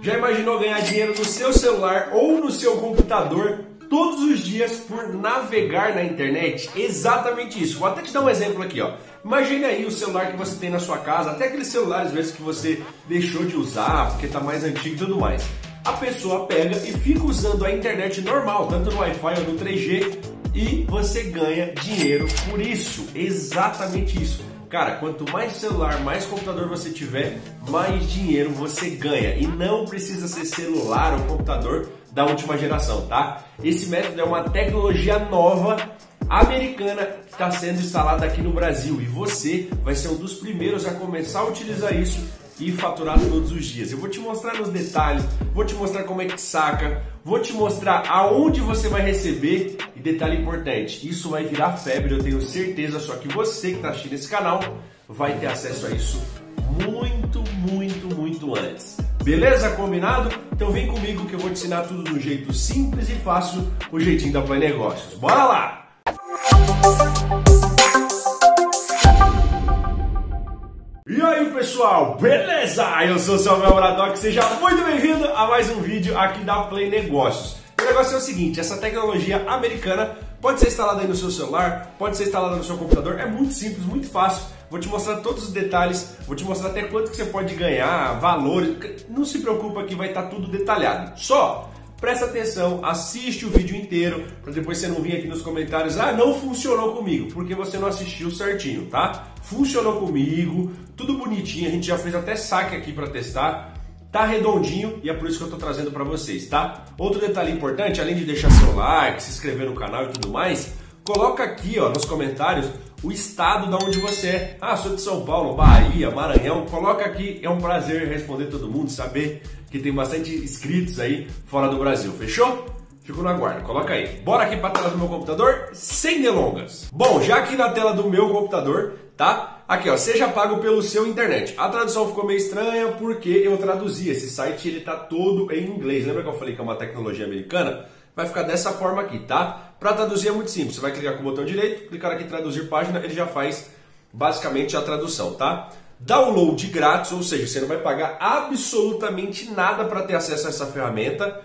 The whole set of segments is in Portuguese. Já imaginou ganhar dinheiro no seu celular ou no seu computador todos os dias por navegar na internet? Exatamente isso. Vou até te dar um exemplo aqui, ó. Imagine aí o celular que você tem na sua casa, até aqueles celulares às vezes que você deixou de usar porque tá mais antigo e tudo mais. A pessoa pega e fica usando a internet normal, tanto no Wi-Fi ou no 3G, e você ganha dinheiro por isso. Exatamente isso. Cara, quanto mais celular, mais computador você tiver, mais dinheiro você ganha. E não precisa ser celular ou computador da última geração, tá? Esse método é uma tecnologia nova americana que está sendo instalada aqui no Brasil. E você vai ser um dos primeiros a começar a utilizar isso e faturar todos os dias. Eu vou te mostrar nos detalhes, vou te mostrar como é que saca, vou te mostrar aonde você vai receber. E detalhe importante, isso vai virar febre, eu tenho certeza, só que você que está assistindo esse canal vai ter acesso a isso muito antes. Beleza? Combinado? Então vem comigo que eu vou te ensinar tudo de um jeito simples e fácil, o jeitinho da Play Negócios. Bora lá! E aí pessoal, beleza? Eu sou o Samuel Braddock, seja muito bem-vindo a mais um vídeo aqui da Play Negócios. O negócio é o seguinte, essa tecnologia americana pode ser instalada aí no seu celular, pode ser instalada no seu computador, é muito simples, muito fácil. Vou te mostrar todos os detalhes, vou te mostrar até quanto que você pode ganhar, valores, não se preocupa que vai estar tudo detalhado. Só presta atenção, assiste o vídeo inteiro, para depois você não vir aqui nos comentários, ah, não funcionou comigo, porque você não assistiu certinho, tá? Funcionou comigo, tudo bonitinho, a gente já fez até saque aqui para testar, tá redondinho e é por isso que eu tô trazendo para vocês, tá? Outro detalhe importante, além de deixar seu like, se inscrever no canal e tudo mais, coloca aqui, ó, nos comentários o estado da onde você é. Ah, sou de São Paulo, Bahia, Maranhão. Coloca aqui, é um prazer responder todo mundo, saber que tem bastante inscritos aí fora do Brasil, fechou? Fico no aguardo, coloca aí. Bora aqui pra tela do meu computador, sem delongas. Bom, já aqui na tela do meu computador, tá? Aqui, ó, seja pago pelo seu internet. A tradução ficou meio estranha porque eu traduzi. Esse site, ele tá todo em inglês. Lembra que eu falei que é uma tecnologia americana? Vai ficar dessa forma aqui, tá? Para traduzir é muito simples, você vai clicar com o botão direito, clicar aqui em traduzir página, ele já faz basicamente a tradução, tá? Download grátis, ou seja, você não vai pagar absolutamente nada para ter acesso a essa ferramenta.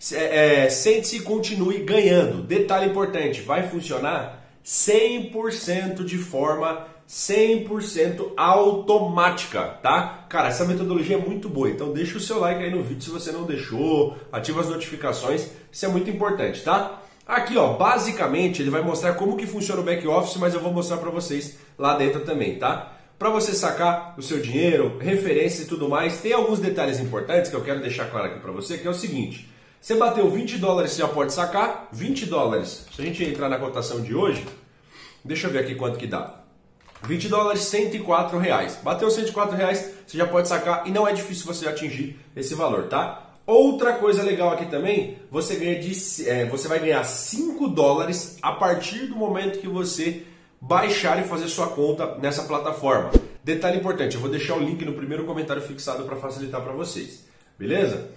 Sente-se e continue ganhando. Detalhe importante, vai funcionar 100% de forma 100% automática, tá? Cara, essa metodologia é muito boa, então deixa o seu like aí no vídeo se você não deixou, ativa as notificações, isso é muito importante, tá? Aqui, ó, basicamente ele vai mostrar como que funciona o back office, mas eu vou mostrar pra vocês lá dentro também, tá? Pra você sacar o seu dinheiro, referência e tudo mais, tem alguns detalhes importantes que eu quero deixar claro aqui pra você, que é o seguinte, você bateu 20 dólares, você já pode sacar, 20 dólares, se a gente entrar na cotação de hoje, deixa eu ver aqui quanto que dá. 20 dólares, 104 reais. Bateu 104 reais, você já pode sacar e não é difícil você atingir esse valor, tá? Outra coisa legal aqui também, você vai ganhar 5 dólares a partir do momento que você baixar e fazer sua conta nessa plataforma. Detalhe importante, eu vou deixar o link no primeiro comentário fixado para facilitar para vocês, beleza?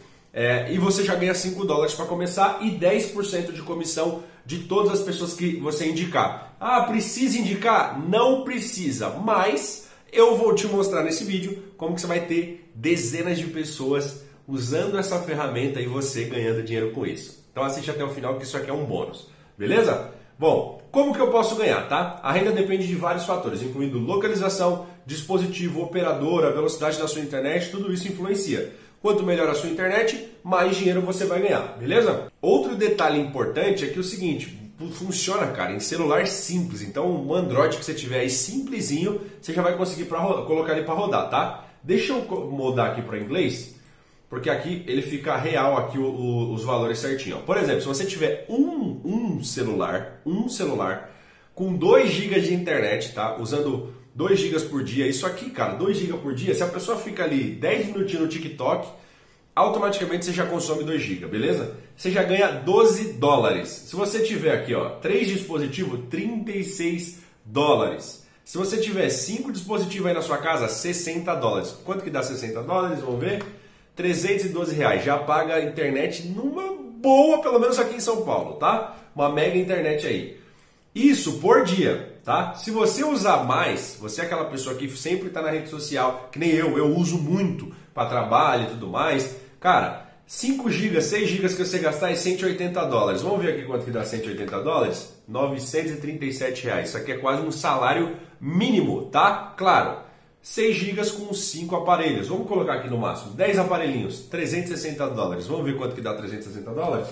E você já ganha 5 dólares para começar e 10% de comissão de todas as pessoas que você indicar. Ah, precisa indicar? Não precisa, mas eu vou te mostrar nesse vídeo como que você vai ter dezenas de pessoas usando essa ferramenta e você ganhando dinheiro com isso. Então assiste até o final que isso aqui é um bônus, beleza? Bom, como que eu posso ganhar, tá? A renda depende de vários fatores, incluindo localização, dispositivo, operadora, velocidade da sua internet, tudo isso influencia. Quanto melhor a sua internet, mais dinheiro você vai ganhar, beleza? Outro detalhe importante é que é o seguinte, funciona, cara, em celular simples. Então, um Android que você tiver aí simplesinho, você já vai conseguir colocar ele para rodar, tá? Deixa eu mudar aqui para inglês, porque aqui ele fica real aqui os valores certinho. Ó. Por exemplo, se você tiver um celular com 2 GB de internet, tá? Usando 2 GB por dia, isso aqui, cara, 2 GB por dia, se a pessoa fica ali 10 minutinhos no TikTok, automaticamente você já consome 2 GB, beleza? Você já ganha 12 dólares. Se você tiver aqui, ó, 3 dispositivos, 36 dólares. Se você tiver 5 dispositivos aí na sua casa, 60 dólares. Quanto que dá 60 dólares? Vamos ver. 312 reais. Já paga a internet numa boa, pelo menos aqui em São Paulo, tá? Uma mega internet aí. Isso por dia. Tá? Se você usar mais, você é aquela pessoa que sempre está na rede social, que nem eu uso muito para trabalho e tudo mais, Cara, 5 GB, 6 GB que você gastar é $180. Vamos ver aqui quanto que dá $180? R$937. Isso aqui é quase um salário mínimo, tá? Claro, 6 GB com 5 aparelhos. Vamos colocar aqui no máximo 10 aparelhinhos, $360. Vamos ver quanto que dá $360?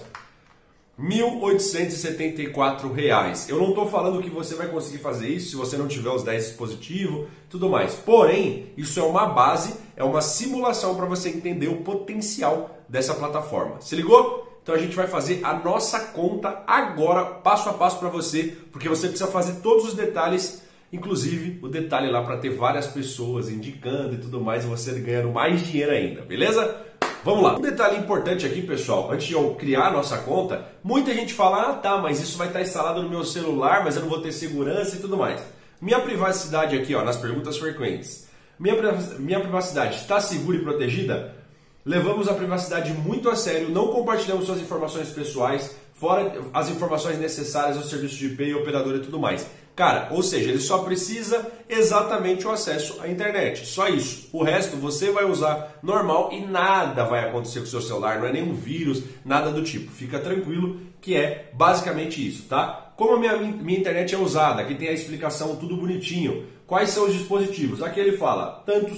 R$1.874. Eu não estou falando que você vai conseguir fazer isso se você não tiver os 10 dispositivos, tudo mais. Porém, isso é uma base, é uma simulação para você entender o potencial dessa plataforma. Se ligou? Então a gente vai fazer a nossa conta agora, passo a passo para você, porque você precisa fazer todos os detalhes, inclusive o detalhe lá para ter várias pessoas indicando e tudo mais, e você ganhando mais dinheiro ainda, beleza? Vamos lá. Um detalhe importante aqui, pessoal, antes de eu criar a nossa conta, muita gente fala, ah tá, mas isso vai estar instalado no meu celular, mas eu não vou ter segurança e tudo mais. Minha privacidade aqui, ó, nas perguntas frequentes. Minha privacidade está segura e protegida? Levamos a privacidade muito a sério, não compartilhamos suas informações pessoais, fora as informações necessárias ao serviço de IP, operador e tudo mais. Cara, ou seja, ele só precisa exatamente o acesso à internet, só isso. O resto você vai usar normal e nada vai acontecer com o seu celular, não é nenhum vírus, nada do tipo. Fica tranquilo que é basicamente isso, tá? Como a minha internet é usada, aqui tem a explicação, tudo bonitinho. Quais são os dispositivos? Aqui ele fala, tanto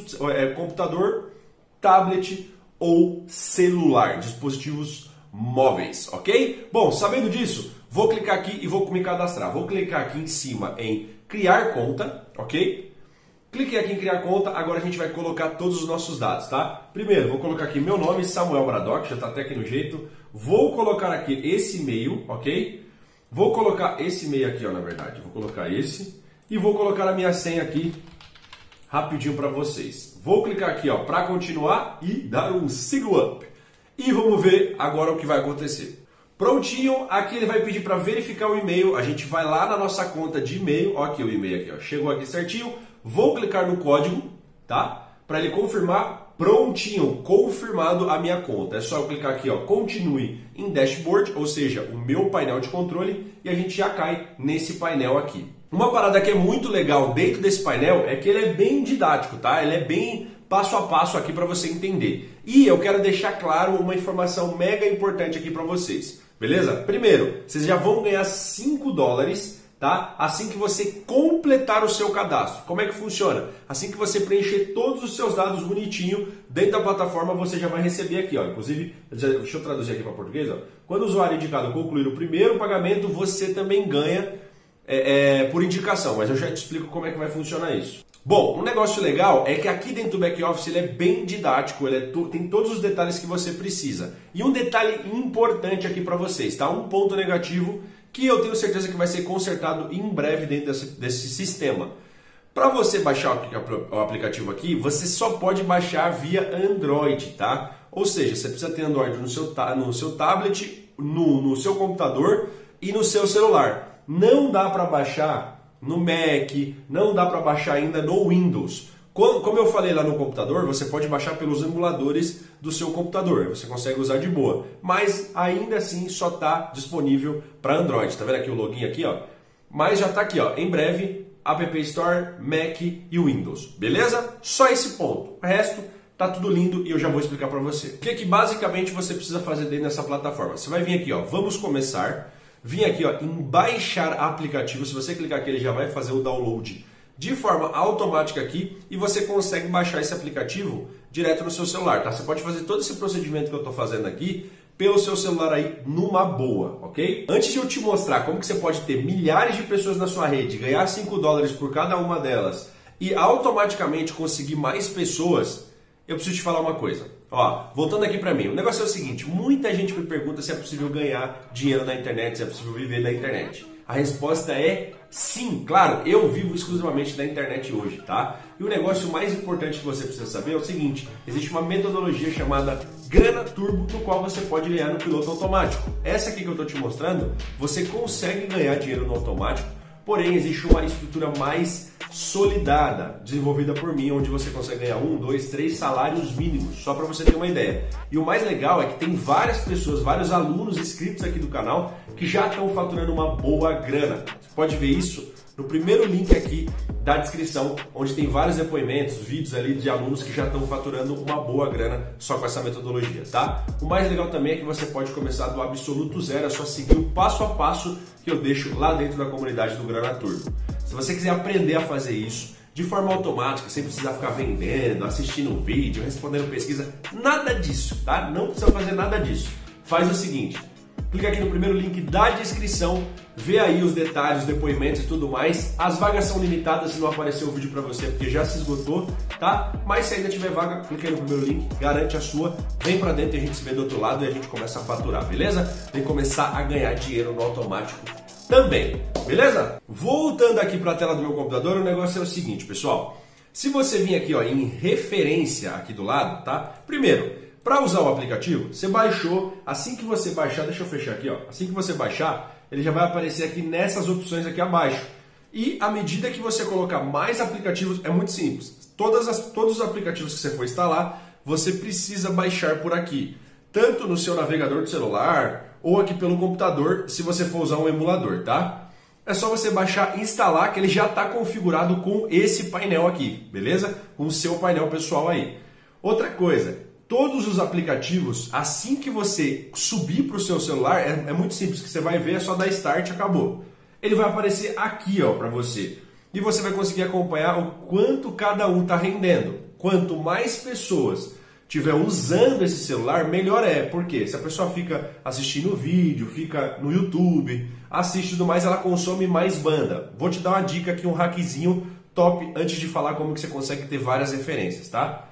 computador, tablet ou celular, dispositivos móveis, ok? Bom, sabendo disso, vou clicar aqui e vou me cadastrar. Vou clicar aqui em cima em criar conta, ok? Cliquei aqui em criar conta, agora a gente vai colocar todos os nossos dados, tá? Primeiro, vou colocar aqui meu nome, Samuel Braddock, já tá até aqui no jeito. Vou colocar aqui esse e-mail, ok? Vou colocar esse e-mail aqui, ó, na verdade, vou colocar esse. E vou colocar a minha senha aqui, rapidinho para vocês. Vou clicar aqui, ó, para continuar e dar um Sign Up. E vamos ver agora o que vai acontecer. Prontinho, aqui ele vai pedir para verificar o e-mail. A gente vai lá na nossa conta de e-mail. Ó, aqui o e-mail aqui, ó. Chegou aqui certinho. Vou clicar no código, tá? Para ele confirmar. Prontinho, confirmado a minha conta. É só eu clicar aqui, ó, continue em dashboard, ou seja, o meu painel de controle, e a gente já cai nesse painel aqui. Uma parada que é muito legal dentro desse painel é que ele é bem didático, tá? Ele é bem passo a passo aqui para você entender. E eu quero deixar claro uma informação mega importante aqui para vocês, beleza? Primeiro, vocês já vão ganhar $5, tá? Assim que você completar o seu cadastro. Como é que funciona? Assim que você preencher todos os seus dados bonitinho dentro da plataforma, você já vai receber aqui, ó. Inclusive, deixa eu traduzir aqui para português, ó. Quando o usuário indicado concluir o primeiro pagamento, você também ganha por indicação, mas eu já te explico como é que vai funcionar isso. Bom, um negócio legal é que aqui dentro do back-office ele é bem didático, ele tem todos os detalhes que você precisa. E um detalhe importante aqui para vocês, tá? Um ponto negativo que eu tenho certeza que vai ser consertado em breve dentro desse sistema. Para você baixar o aplicativo aqui, você só pode baixar via Android, tá? Ou seja, você precisa ter Android no seu tablet, no seu computador e no seu celular. Não dá para baixar no Mac, não dá para baixar ainda no Windows. Como eu falei lá no computador, você pode baixar pelos emuladores do seu computador, você consegue usar de boa. Mas ainda assim só está disponível para Android. Tá vendo aqui o login aqui, ó? Mas já está aqui, ó. Em breve, App Store, Mac e Windows. Beleza? Só esse ponto. O resto tá tudo lindo e eu já vou explicar para você. O que é que basicamente você precisa fazer dentro dessa plataforma? Você vai vir aqui, ó. Vamos começar. Vim aqui, ó, em baixar aplicativo. Se você clicar aqui, ele já vai fazer o download de forma automática aqui e você consegue baixar esse aplicativo direto no seu celular, tá? Você pode fazer todo esse procedimento que eu tô fazendo aqui pelo seu celular aí numa boa, ok? Antes de eu te mostrar como que você pode ter milhares de pessoas na sua rede, ganhar $5 por cada uma delas e automaticamente conseguir mais pessoas, eu preciso te falar uma coisa. Ó, voltando aqui para mim, o negócio é o seguinte, muita gente me pergunta se é possível ganhar dinheiro na internet, se é possível viver da internet. A resposta é sim, claro, eu vivo exclusivamente da internet hoje, tá? E o negócio mais importante que você precisa saber é o seguinte, existe uma metodologia chamada Grana Turbo, no qual você pode ganhar no piloto automático. Essa aqui que eu tô te mostrando, você consegue ganhar dinheiro no automático, porém existe uma estrutura mais solidada, desenvolvida por mim, onde você consegue ganhar 1, 2, 3 salários mínimos, só para você ter uma ideia. E o mais legal é que tem várias pessoas, vários alunos inscritos aqui do canal que já estão faturando uma boa grana. Você pode ver isso no primeiro link aqui da descrição, onde tem vários depoimentos, vídeos ali de alunos que já estão faturando uma boa grana só com essa metodologia, tá? O mais legal também é que você pode começar do absoluto zero, é só seguir o passo a passo que eu deixo lá dentro da comunidade do Grana Turbo. Se você quiser aprender a fazer isso de forma automática, sem precisar ficar vendendo, assistindo um vídeo, respondendo pesquisa, nada disso, tá? Não precisa fazer nada disso. Faz o seguinte, clica aqui no primeiro link da descrição, vê aí os detalhes, depoimentos e tudo mais. As vagas são limitadas, se não aparecer o vídeo para você porque já se esgotou, tá? Mas se ainda tiver vaga, clica aí no primeiro link, garante a sua, vem pra dentro e a gente se vê do outro lado e a gente começa a faturar, beleza? Vem começar a ganhar dinheiro no automático também, beleza? Voltando aqui para a tela do meu computador, o negócio é o seguinte, pessoal. Se você vir aqui, ó, em referência aqui do lado, tá? Primeiro, para usar o aplicativo, você baixou, assim que você baixar, deixa eu fechar aqui, ó. Assim que você baixar, ele já vai aparecer aqui nessas opções aqui abaixo. E à medida que você colocar mais aplicativos, é muito simples. Todos os aplicativos que você for instalar, você precisa baixar por aqui. Tanto no seu navegador do celular, ou aqui pelo computador, se você for usar um emulador, tá? É só você baixar e instalar, que ele já está configurado com esse painel aqui, beleza? Com o seu painel pessoal aí. Outra coisa, todos os aplicativos, assim que você subir para o seu celular, é muito simples, que você vai ver, é só dar Start e acabou. Ele vai aparecer aqui, ó, para você. E você vai conseguir acompanhar o quanto cada um está rendendo. Quanto mais pessoas estiver usando esse celular, melhor é. Por quê? Se a pessoa fica assistindo vídeo, fica no YouTube, assiste tudo mais, ela consome mais banda. Vou te dar uma dica aqui, um hackzinho top, antes de falar como que você consegue ter várias referências, tá?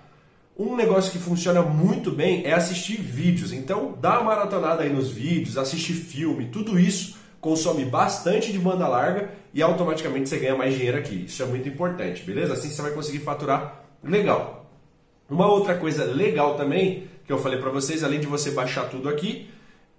Um negócio que funciona muito bem é assistir vídeos. Então, dá uma maratonada aí nos vídeos, assistir filme, tudo isso consome bastante de banda larga e automaticamente você ganha mais dinheiro aqui. Isso é muito importante, beleza? Assim você vai conseguir faturar legal. Uma outra coisa legal também, que eu falei para vocês, além de você baixar tudo aqui,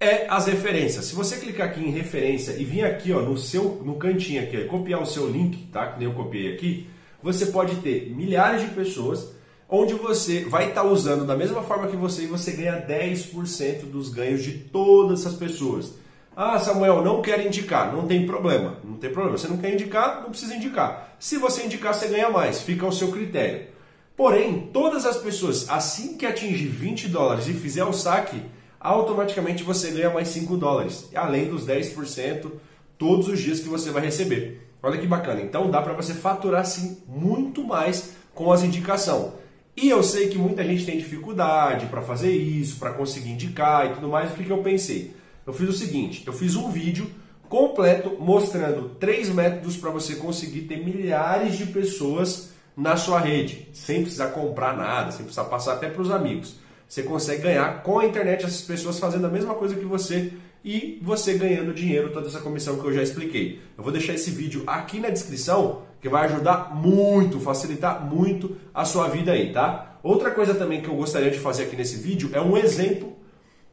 é as referências. Se você clicar aqui em referência e vir aqui, ó, no cantinho aqui, copiar o seu link, tá? Que nem eu copiei aqui, você pode ter milhares de pessoas onde você vai estar usando da mesma forma que você e você ganha 10% dos ganhos de todas essas pessoas. Ah, Samuel, não quero indicar. Não tem problema, não tem problema. Você não quer indicar, não precisa indicar. Se você indicar, você ganha mais, fica ao seu critério. Porém, todas as pessoas, assim que atingir 20 dólares e fizer o saque, automaticamente você ganha mais 5 dólares, além dos 10% todos os dias que você vai receber. Olha que bacana. Então dá para você faturar sim muito mais com as indicações. E eu sei que muita gente tem dificuldade para fazer isso, para conseguir indicar e tudo mais. O que eu pensei? Eu fiz o seguinte, eu fiz um vídeo completo mostrando 3 métodos para você conseguir ter milhares de pessoas na sua rede, sem precisar comprar nada, sem precisar passar até para os amigos. Você consegue ganhar com a internet essas pessoas fazendo a mesma coisa que você e você ganhando dinheiro, toda essa comissão que eu já expliquei. Eu vou deixar esse vídeo aqui na descrição, que vai ajudar muito, facilitar muito a sua vida aí, tá? Outra coisa também que eu gostaria de fazer aqui nesse vídeo é um exemplo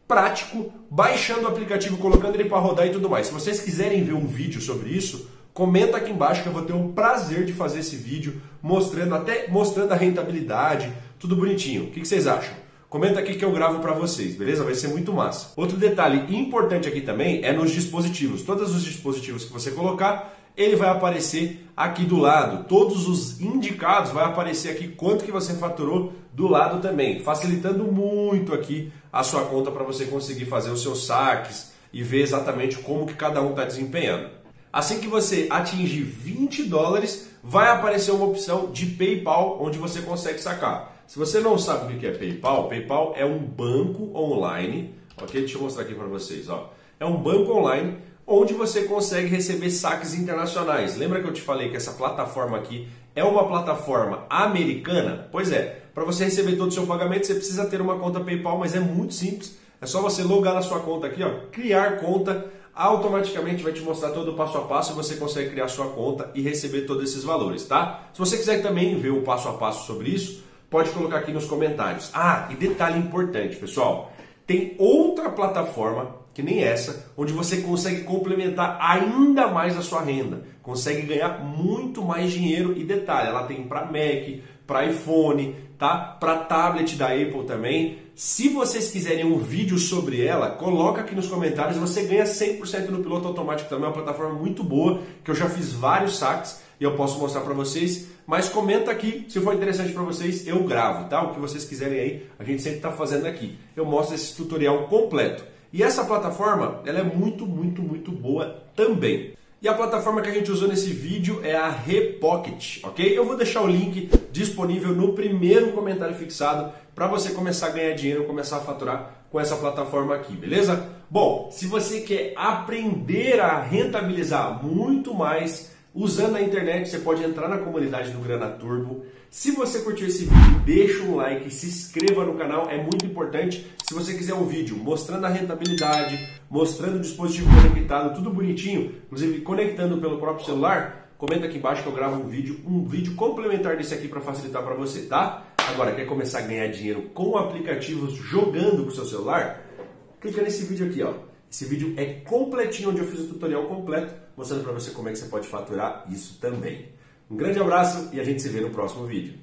prático, baixando o aplicativo, colocando ele para rodar e tudo mais. Se vocês quiserem ver um vídeo sobre isso, comenta aqui embaixo que eu vou ter o prazer de fazer esse vídeo mostrando a rentabilidade, tudo bonitinho. O que vocês acham? Comenta aqui que eu gravo para vocês, beleza? Vai ser muito massa. Outro detalhe importante aqui também é nos dispositivos. Todos os dispositivos que você colocar, ele vai aparecer aqui do lado. Todos os indicados vai aparecer aqui quanto que você faturou do lado também, facilitando muito aqui a sua conta para você conseguir fazer os seus saques e ver exatamente como que cada um está desempenhando. Assim que você atingir 20 dólares, vai aparecer uma opção de PayPal, onde você consegue sacar. Se você não sabe o que é PayPal, PayPal é um banco online, ok? Deixa eu mostrar aqui para vocês, ó. É um banco online onde você consegue receber saques internacionais. Lembra que eu te falei que essa plataforma aqui é uma plataforma americana? Pois é, para você receber todo o seu pagamento, você precisa ter uma conta PayPal, mas é muito simples. É só você logar na sua conta aqui, ó, criar conta, automaticamente vai te mostrar todo o passo a passo e você consegue criar sua conta e receber todos esses valores, tá? Se você quiser também ver o passo a passo sobre isso, pode colocar aqui nos comentários. Ah, e detalhe importante, pessoal, tem outra plataforma, que nem essa, onde você consegue complementar ainda mais a sua renda, consegue ganhar muito mais dinheiro. E detalhe, ela tem para Mac, para iPhone, tá? Para tablet da Apple também. Se vocês quiserem um vídeo sobre ela, coloca aqui nos comentários. Você ganha 100% no piloto automático também, é uma plataforma muito boa, que eu já fiz vários saques e eu posso mostrar para vocês. Mas comenta aqui, se for interessante para vocês, eu gravo, tá? O que vocês quiserem aí, a gente sempre tá fazendo aqui. Eu mostro esse tutorial completo. E essa plataforma, ela é muito boa também. E a plataforma que a gente usou nesse vídeo é a Repocket, ok? Eu vou deixar o link disponível no primeiro comentário fixado para você começar a ganhar dinheiro, começar a faturar com essa plataforma aqui, beleza? Bom, se você quer aprender a rentabilizar muito mais usando a internet, você pode entrar na comunidade do Grana Turbo. Se você curtiu esse vídeo, deixa um like, se inscreva no canal, é muito importante. Se você quiser um vídeo mostrando a rentabilidade, mostrando o dispositivo conectado, tudo bonitinho, inclusive conectando pelo próprio celular, comenta aqui embaixo que eu gravo um vídeo complementar desse aqui para facilitar para você, tá? Agora, quer começar a ganhar dinheiro com aplicativos jogando com o seu celular? Clica nesse vídeo aqui, ó. Esse vídeo é completinho, onde eu fiz o tutorial completo, mostrando para você como é que você pode faturar isso também. Um grande abraço e a gente se vê no próximo vídeo.